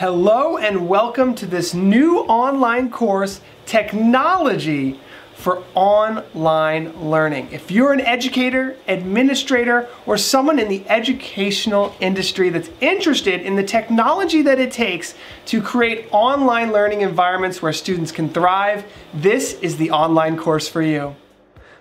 Hello and welcome to this new online course, Technology for Online Learning. If you're an educator, administrator, or someone in the educational industry that's interested in the technology that it takes to create online learning environments where students can thrive, this is the online course for you.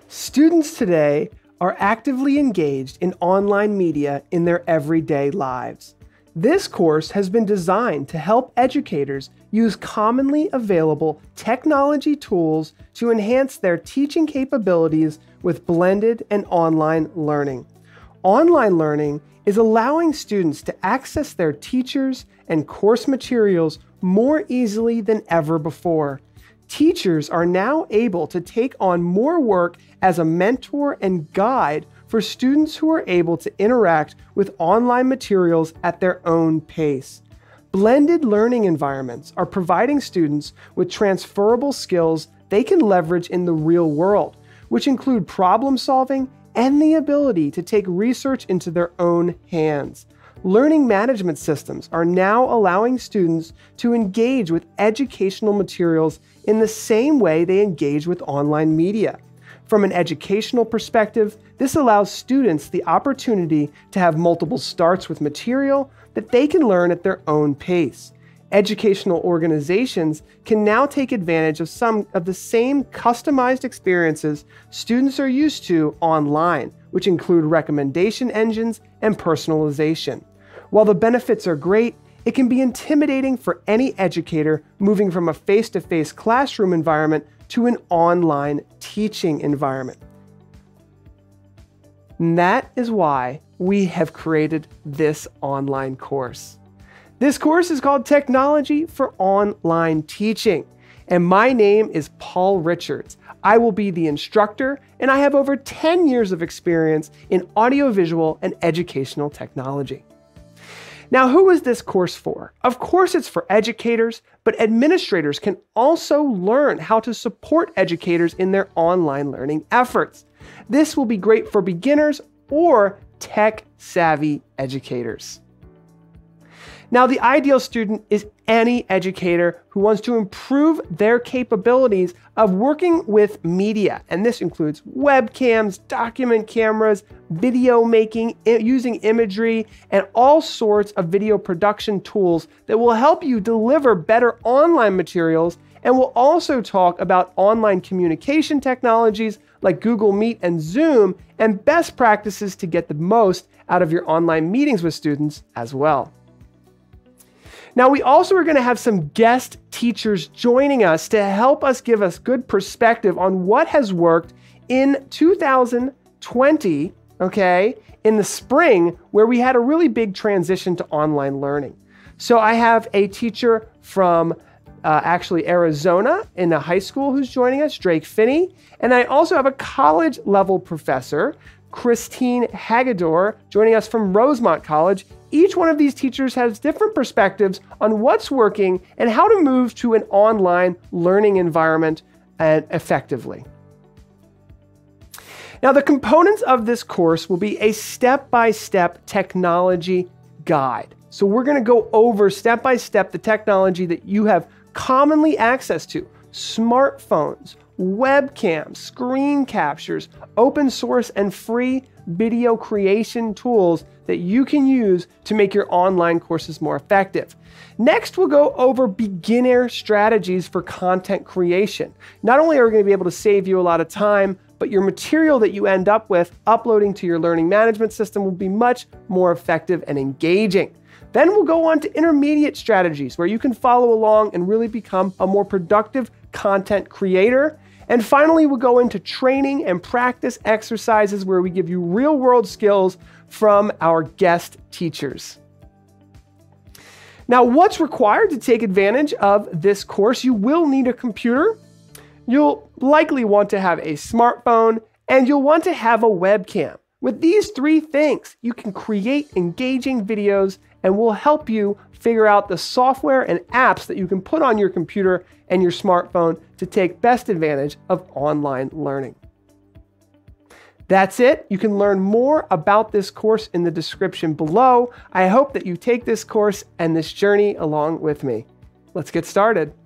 Students today are actively engaged in online media in their everyday lives. This course has been designed to help educators use commonly available technology tools to enhance their teaching capabilities with blended and online learning. Online learning is allowing students to access their teachers and course materials more easily than ever before. Teachers are now able to take on more work as a mentor and guide for students who are able to interact with online materials at their own pace. Blended learning environments are providing students with transferable skills they can leverage in the real world, which include problem solving and the ability to take research into their own hands. Learning management systems are now allowing students to engage with educational materials in the same way they engage with online media. From an educational perspective, this allows students the opportunity to have multiple starts with material that they can learn at their own pace. Educational organizations can now take advantage of some of the same customized experiences students are used to online, which include recommendation engines and personalization. While the benefits are great, it can be intimidating for any educator moving from a face-to-face classroom environment to an online teaching environment. And that is why we have created this online course. This course is called Technology for Online Teaching, and my name is Paul Richards. I will be the instructor, and I have over 10 years of experience in audiovisual and educational technology. Now, who is this course for? Of course it's for educators, but administrators can also learn how to support educators in their online learning efforts. This will be great for beginners or tech-savvy educators. Now, the ideal student is any educator who wants to improve their capabilities of working with media, and this includes webcams, document cameras, video making, using imagery, and all sorts of video production tools that will help you deliver better online materials, and we'll also talk about online communication technologies like Google Meet and Zoom, and best practices to get the most out of your online meetings with students as well. Now, we also are going to have some guest teachers joining us to help us give us good perspective on what has worked in 2020, okay, in the spring, where we had a really big transition to online learning. So I have a teacher from actually Arizona in a high school who's joining us, Drake Finney, and I also have a college level professor, Christine Hagedor, joining us from Rosemont College. Each one of these teachers has different perspectives on what's working and how to move to an online learning environment effectively. Now, the components of this course will be a step-by-step technology guide. So we're going to go over step-by-step the technology that you have commonly access to: smartphones, webcams, screen captures, open source and free video creation tools that you can use to make your online courses more effective. Next, we'll go over beginner strategies for content creation. Not only are we going to be able to save you a lot of time, but your material that you end up with uploading to your learning management system will be much more effective and engaging. Then we'll go on to intermediate strategies where you can follow along and really become a more productive content creator. And finally, we'll go into training and practice exercises where we give you real-world skills from our guest teachers. Now, what's required to take advantage of this course? You will need a computer. You'll likely want to have a smartphone, and you'll want to have a webcam. With these three things, you can create engaging videos, and we'll help you figure out the software and apps that you can put on your computer and your smartphone to take best advantage of online learning. That's it. You can learn more about this course in the description below. I hope that you take this course and this journey along with me. Let's get started.